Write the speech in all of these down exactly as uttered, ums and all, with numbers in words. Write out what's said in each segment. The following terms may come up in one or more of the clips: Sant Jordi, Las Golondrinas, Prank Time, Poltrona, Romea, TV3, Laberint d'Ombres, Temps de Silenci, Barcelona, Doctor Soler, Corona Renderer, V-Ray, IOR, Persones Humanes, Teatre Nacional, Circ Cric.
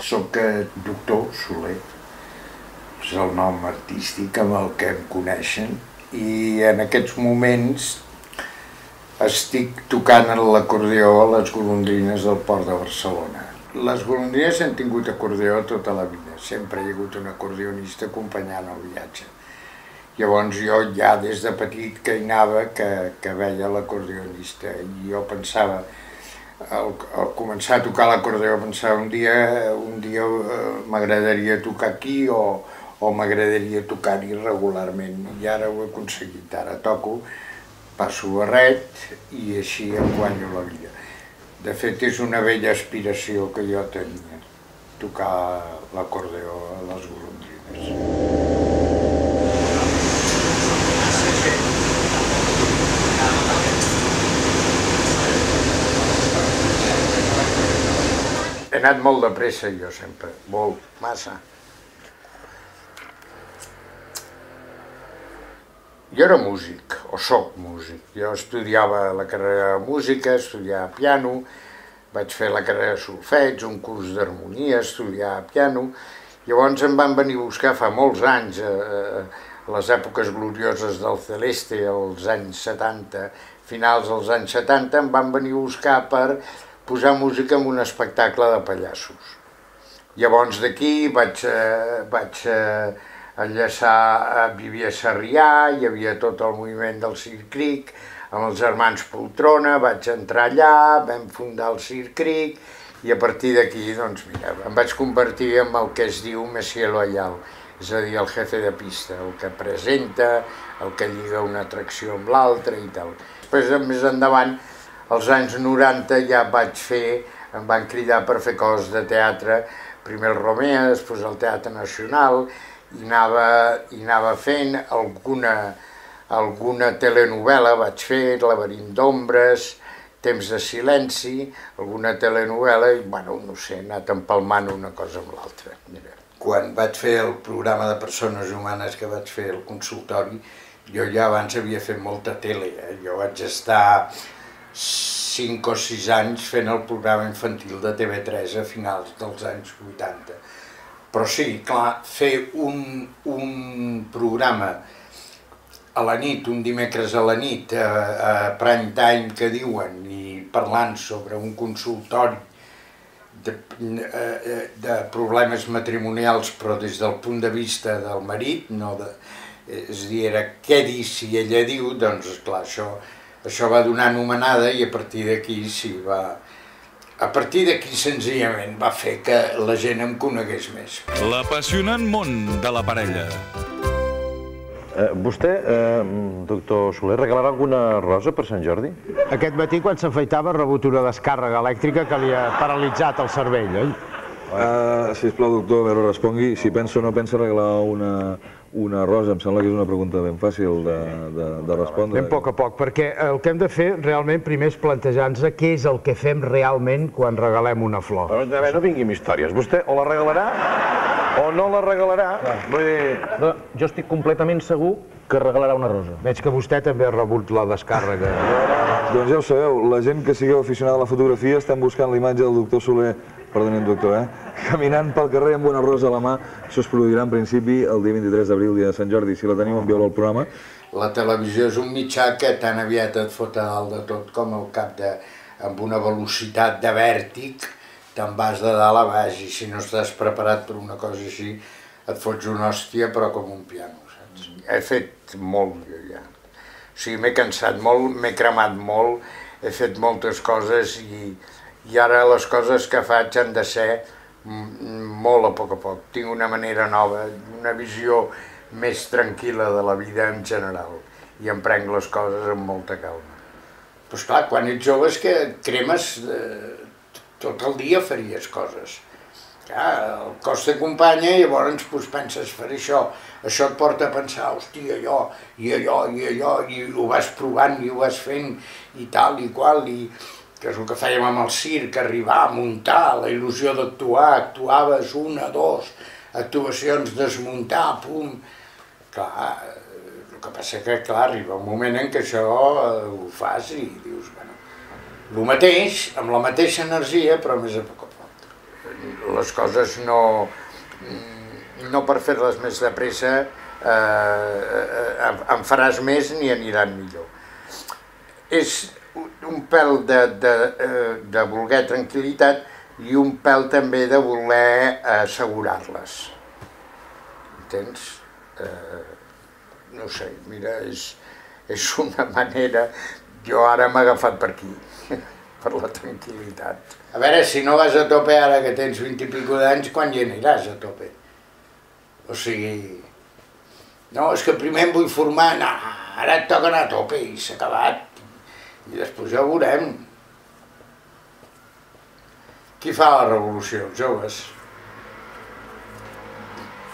Soc doctor Soler, és el nom artístic amb el que em coneixen, i en aquests moments estic tocant l'acordió a les Golondrines del Port de Barcelona. Les Golondrines han tingut acordió tota la vida, sempre hi ha hagut un acordionista acompanyant el viatge. Llavors jo ja des de petit que hi anava, que, que veia l'acordionista, i jo pensava, al, al començar a tocar l'acordeó pensava un dia, un dia eh, m'agradaria tocar aquí o, o m'agradaria tocar-hi regularment, i ara ho he aconseguit, ara toco, passo barret i així em guanyo la vida. De fet és una vella aspiració que jo tenia, tocar l'acordeó a les Golondrines. He anat molt de pressa, jo, sempre. Molt. Massa. Jo era músic, o soc músic. Jo estudiava la carrera de música, estudiava piano, vaig fer la carrera de solfeig, un curs d'harmonia, estudiava piano. Llavors em van venir a buscar fa molts anys, eh, les èpoques glorioses del Celeste, els anys setanta, finals dels anys setanta, em van venir a buscar per posar música en un espectacle de pallassos. Llavors d'aquí vaig, eh, vaig eh, enllaçar, vivia a Sarrià, hi havia tot el moviment del Circ Cric, amb els germans Poltrona, vaig entrar allà, vam fundar el Circ Cric, i a partir d'aquí, doncs mira, em vaig convertir en el que es diu Monsieur Loyal, és a dir, el jefe de pista, el que presenta, el que lliga una atracció amb l'altra i tal. Després, més endavant, als anys noranta ja vaig fer, em van cridar per fer coses de teatre, primer el Romea, després el Teatre Nacional, i anava, i anava fent alguna, alguna telenovel·la, vaig fer Laberint d'Ombres, Temps de Silenci, alguna telenovel·la, i bueno, no sé, he anat empalmant una cosa amb l'altra. Quan vaig fer el programa de Persones Humanes que vaig fer al consultori, jo ja abans havia fet molta tele, eh? Jo vaig estar cinc o sis anys fent el programa infantil de T V tres a finals dels anys vuitanta. Però sí, clar, fer un, un programa a la nit, un dimecres a la nit, a, a Prank Time, que diuen, i parlant sobre un consultori de, de problemes matrimonials, però des del punt de vista del marit, no de, és a dir, era què dir si ella diu, doncs esclar, això... Això va donar anomenada i a partir d'aquí sí, va... A partir d'aquí senzillament va fer que la gent em conegués més. L'apassionant món de la parella. Eh, vostè, eh, doctor Soler, regalarà alguna rosa per Sant Jordi? Aquest matí quan s'afaitava ha rebut una descàrrega elèctrica que li ha paralitzat el cervell, oi? Eh, sisplau, doctor, a veure, respongui. Si penso o no penso regalar una... Una rosa, em sembla que és una pregunta ben fàcil de, de, de respondre. Ben a poc a poc, perquè el que hem de fer realment primer és plantejar-nos què és el que fem realment quan regalem una flor. Però a veure, no vingui amb històries. Vostè o la regalarà o no la regalarà. Vull dir... no, jo estic completament segur que regalarà una rosa. Veig que vostè també ha rebut la descàrrega. Doncs ja ho sabeu, la gent que sigueu aficionada a la fotografia estem buscant l'imatge del doctor Soler, perdoni, doctor, eh? Caminant pel carrer amb una rosa a la mà. Això es produirà en principi el dia vint-i-tres d'abril, dia de Sant Jordi. Si la tenim, envieu-la al programa. La televisió és un mitjà que tan aviat et fot a dalt de tot com al cap de... amb una velocitat de vèrtic, te'n vas de dalt a baix, i si no estàs preparat per una cosa així, et fots una hòstia, però com un piano, saps? He fet molt, jo, ja. O sigui, m'he cansat molt, m'he cremat molt, he fet moltes coses, i, i ara les coses que faig han de ser molt a poc a poc. Tinc una manera nova, una visió més tranquil·la de la vida en general, i em prenc les coses amb molta calma. Doncs clar, quan ets jove és que et cremes, tot el dia faries coses. El cos t'acompanya i llavors penses fer això, això et porta a pensar, hòstia, allò, i allò, i allò, i ho vas provant, i ho vas fent, i tal, i qual, i que és el que fèiem amb el circ, arribar a muntar, la il·lusió d'actuar, actuaves una, dos, actuacions, desmuntar, pum... Clar, el que passa és que, clar, arriba un moment en què això ho fas i dius, bueno, el mateix, amb la mateixa energia, però més a poc a poc. Les coses no... no per fer-les més de pressa en faràs més ni aniran millor. És un pèl de voler tranquil·litat i un pèl també de voler assegurar-les. Entens? No ho sé, mira, és una manera... Jo ara m'he agafat per aquí, per la tranquil·litat. A veure, si no vas a tope ara que tens vint i pico d'anys, quan hi aniràs a tope? O sigui... No, és que primer em vull formar, no, ara et toca anar a tope i s'ha acabat. I després ja ho veurem. Qui fa la revolució? Els joves.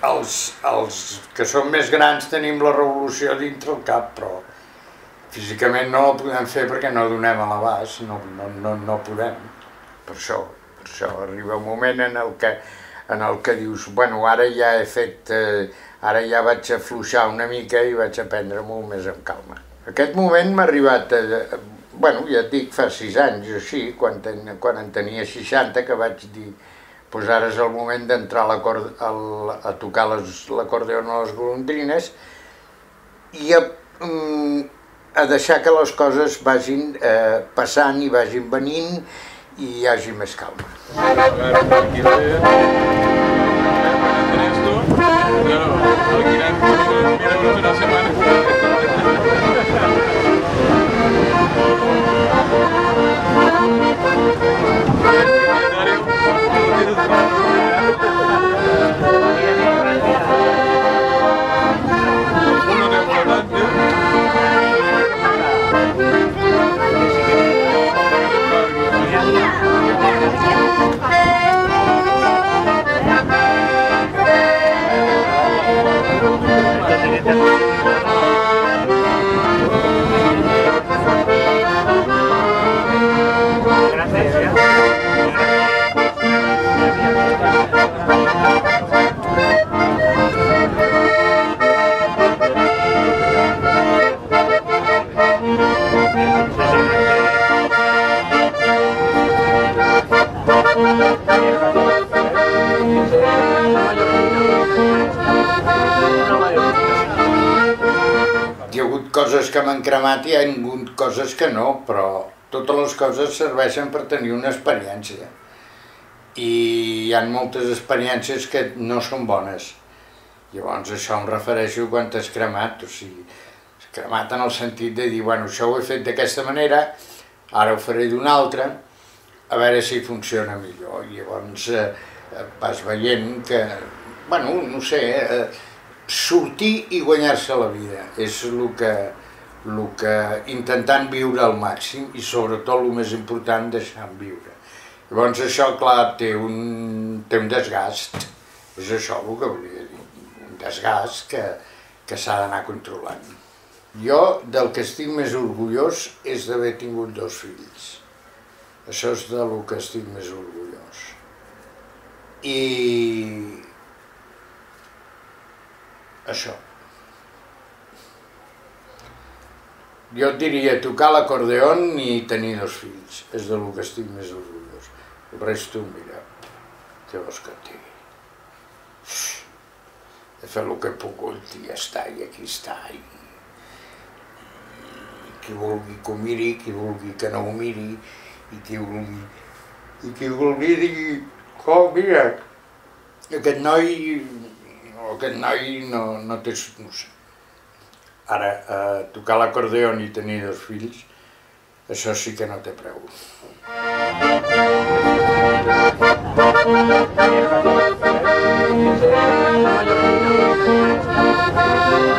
Els que som més grans tenim la revolució dintre el cap, però... Físicament no la podem fer perquè no donem a l'abast, no podem. Per això, per això arriba un moment en el que dius, bueno, ara ja he fet, ara ja vaig afluixar una mica i vaig aprendre molt més amb calma. Aquest moment m'ha arribat, bueno, ja et dic, fa sis anys o així, quan en tenia seixanta, que vaig dir, doncs ara és el moment d'entrar a tocar l'acordeon a les Golondrines i a... a deixar que les coses vagin passant i vagin venint i hi hagi més calma. Coses que m'han cremat i hi ha hagut coses que no, però totes les coses serveixen per tenir una experiència. I hi ha moltes experiències que no són bones. Llavors això em refereixo quan t'has cremat, o sigui, cremat en el sentit de dir, bueno, això ho he fet d'aquesta manera, ara ho faré d'una altra, a veure si funciona millor. I llavors vas veient que, bueno, no sé... sortir i guanyar-se la vida, és el que intentant viure al màxim i sobretot el més important, deixant viure. Llavors això, clar, té un desgast, és això el que volia dir, un desgast que s'ha d'anar controlant. Jo del que estic més orgullós és d'haver tingut dos fills, això és del que estic més orgullós. I... això. Jo et diria tocar l'acordeon i tenir dos fills, és del que estic més orgullós. El resto, mira, què vols que et digui? He fet el que he pogut i ja està, i aquí està. Qui vulgui que ho miri, qui vulgui que no ho miri, i qui ho vulgui digui, oh, mira, aquest noi, aquest noi no té solució. Ara, tocar l'acordeon i tenir dos fills, això sí que no té preu. Thank you.